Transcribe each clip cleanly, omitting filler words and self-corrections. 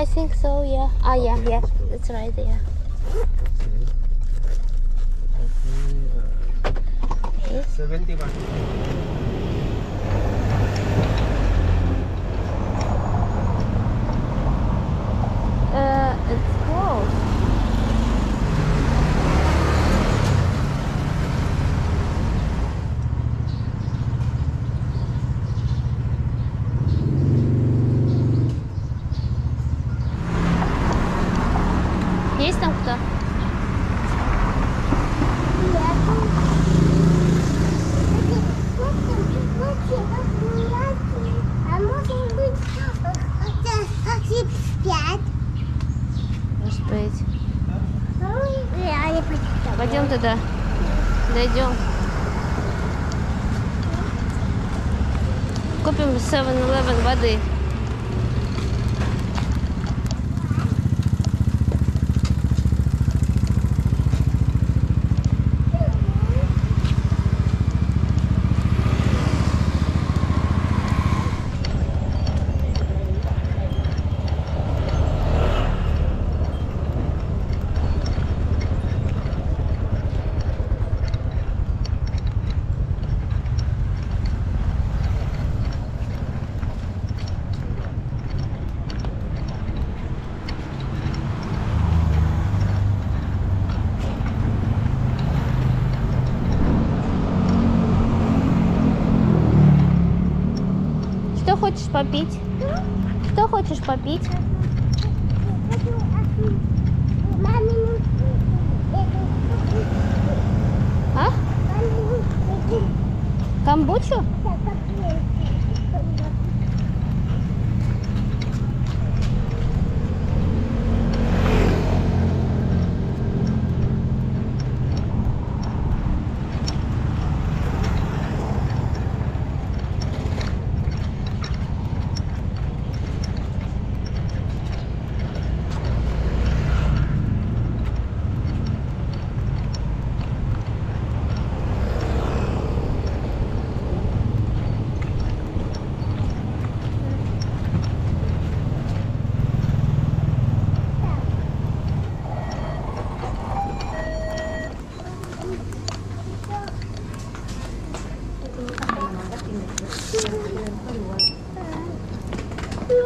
I think so, yeah. Oh, yeah, okay, yeah, it's right there. Okay. Okay. 71. It's closed. Есть там кто? А может быть, хотим 5. Может быть. Пойдем туда. Дойдем. Купим 7-11 воды. Хочешь попить? Что хочешь попить? А? Камбучу?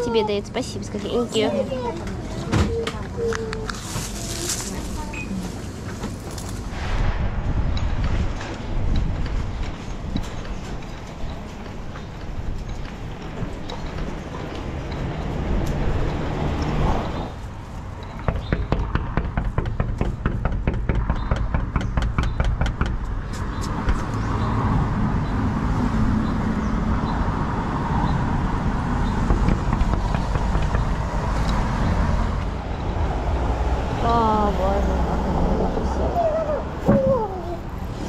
Тебе дают, спасибо, скажи. Инки.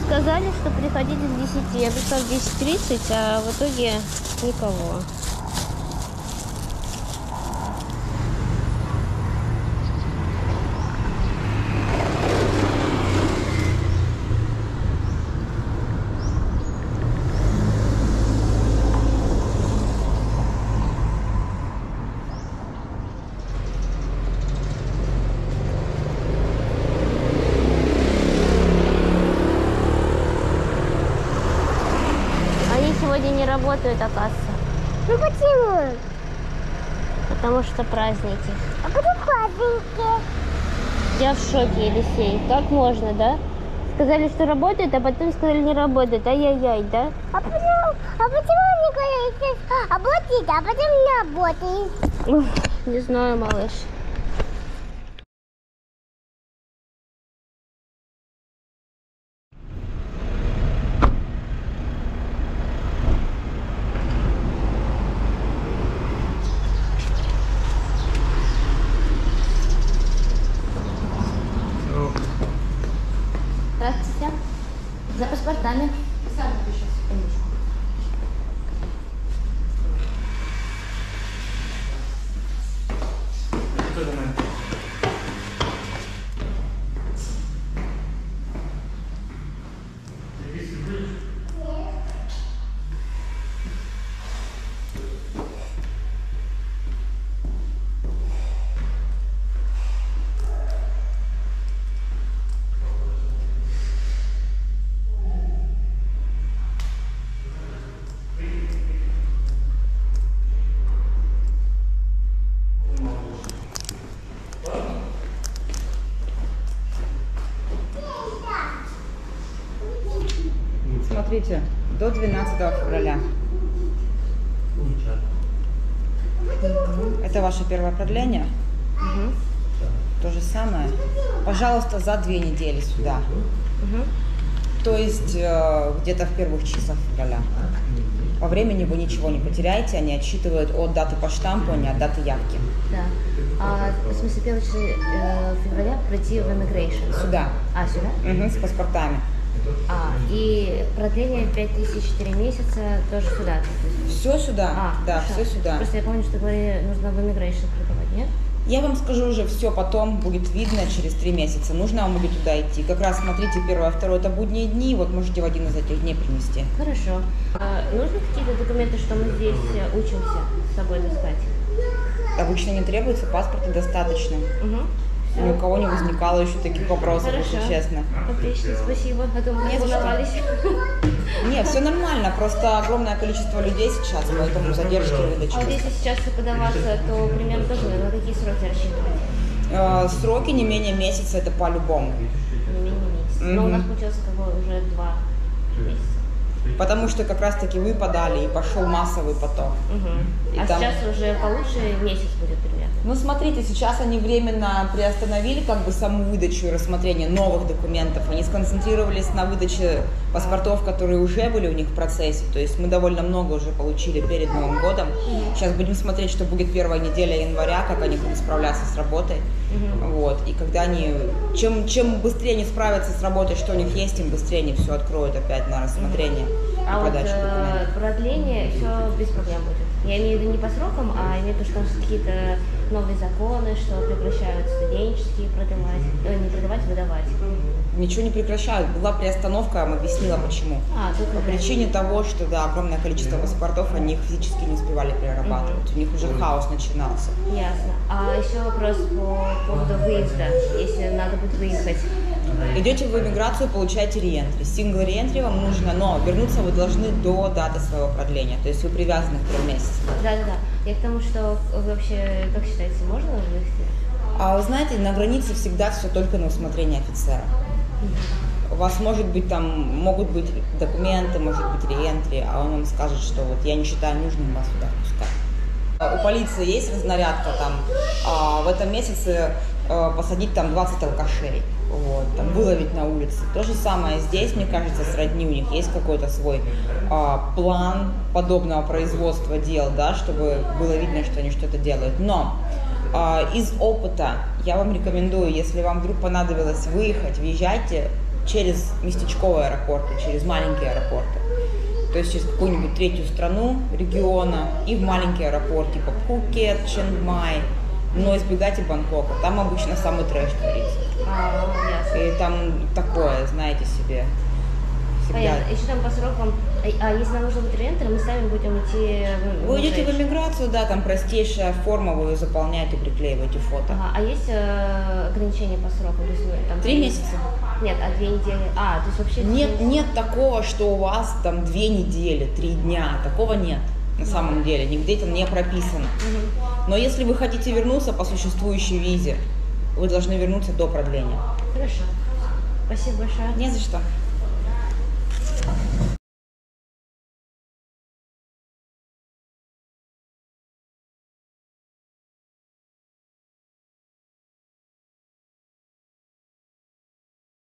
Сказали, что приходите с 10. Я пришла в 10:30, а в итоге никого. Не работают, оказывается. Ну почему? Потому что праздники. А потом праздники. Я в шоке, Елисей. Как можно, да? Сказали, что работают, а потом сказали, не работают. Ай-яй-яй, да? А почему они работают, а потом не работают? Не знаю, малыш. За паспортами. Сам напишу секундочку. смотрите, до 12 февраля. Это ваше первое продление. Угу. То же самое. Пожалуйста, за 2 недели сюда. Угу. То есть где-то в первых часах февраля. По времени вы ничего не потеряете, они отсчитывают от даты по штампу, а не от даты явки. Да. А, в смысле, 1 февраля пройти в иммигрейшн? Сюда. А, сюда? Угу, с паспортами. А, и продление 5 тысяч 4 месяца тоже сюда? Все сюда, да, хорошо. Все сюда. Просто я помню, что говорили, нужно в иммигрейшн продавать, нет? Я вам скажу уже, все потом будет видно через 3 месяца. Нужно вам будет туда идти. Как раз смотрите, 1-2 это будние дни, вот можете в один из этих дней принести. Хорошо. А нужны какие-то документы, что мы здесь учимся с собой таскать? Обычно не требуется, паспорта достаточно. Угу. Ни у кого не возникало еще таких вопросов, если честно. Отлично, спасибо. А то мы не волновались. Нет, все нормально, просто огромное количество людей сейчас, поэтому задержки выдачи. А вот если сейчас подаваться, то примерно тоже на какие сроки рассчитывать? Сроки не менее месяца, это по-любому. Не менее месяца. Но у нас получилось уже 2 месяца. Потому что как раз-таки вы подали, и пошел массовый поток. Угу. А там... сейчас уже получше месяц будет примерно? Ну, смотрите, сейчас они временно приостановили как бы саму выдачу и рассмотрение новых документов. Они сконцентрировались на выдаче паспортов, которые уже были у них в процессе. То есть мы довольно много уже получили перед Новым годом. Сейчас будем смотреть, что будет 1-я неделя января, как они будут справляться с работой. Вот. И когда они... Чем быстрее они справятся с работой, что у них есть, тем быстрее они все откроют опять на рассмотрение. А вот продление все без проблем будет. Я имею в виду не по срокам, а имею в виду, что какие-то новые законы, что прекращают студенческие продавать, не продавать, выдавать. Ничего не прекращают. Была приостановка, я вам объяснила почему. По причине того, что да, огромное количество паспортов, они их физически не успевали перерабатывать. У них уже хаос начинался. Ясно. А еще вопрос по поводу выезда, если надо будет выехать. Идете в иммиграцию, получаете реентри. Сингл реентри вам нужно, но вернуться вы должны до даты своего продления. То есть вы привязаны к 3 месяцам. Да. Я к тому, что вообще, как считаете, можно выехать? А вы знаете, на границе всегда все только на усмотрение офицера. У вас может быть там, могут быть документы, может быть реентри, а он вам скажет, что вот я не считаю нужным вас сюда пускать. У полиции есть разнарядка там, в этом месяце посадить там 20 алкашей. Вот, там, выловить на улице. То же самое здесь, мне кажется, сродни у них есть какой-то свой план подобного производства дел, да, чтобы было видно, что они что-то делают. Но из опыта я вам рекомендую, если вам вдруг понадобилось выехать, въезжайте через местечковые аэропорты, через маленькие аэропорты. То есть через какую-нибудь 3-ю страну региона и в маленькие аэропорты, типа Пхукет, Чангмай. Но избегайте Бангкока, там обычно самый трэш творится. И там такое, знаете себе. Всегда. Понятно. Еще там по срокам, если нам нужно будет реентер, мы сами будем идти... Вы идете в иммиграцию, да, там простейшая форма, вы ее заполняете, приклеиваете фото. А есть ограничения по сроку? То есть, там, 3 месяца? Нет, 2 недели. То есть вообще... Нет такого, что у вас там 2 недели, 3 дня, такого нет. На самом деле, нигде там не прописано. Но если вы хотите вернуться по существующей визе, вы должны вернуться до продления. Хорошо. Спасибо большое. Не за что.